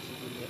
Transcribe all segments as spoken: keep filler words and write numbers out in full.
Juliet.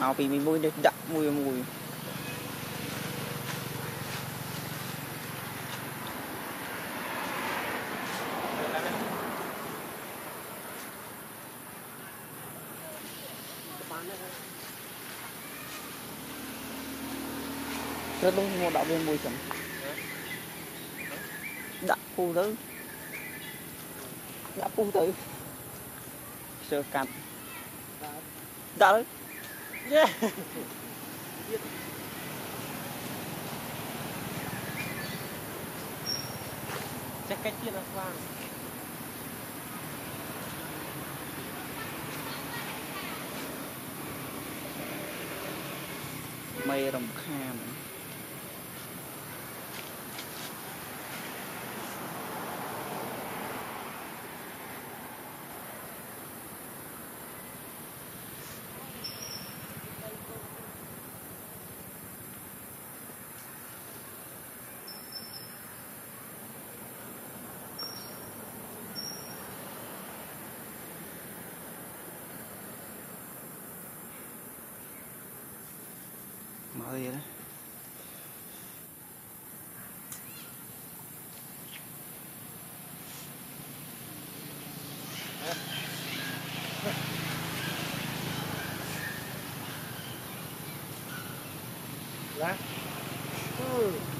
Màu vì mình môi đậm mùi mùi rất đúng một đạo viên mùi chấm đậm phù tử đậm phù tử sơ cạnh đã đấy. Yeah. Yeah. Chắc cách kia là khoang. Mày rồng kham. hơi vậy đó. Lá. Ừ.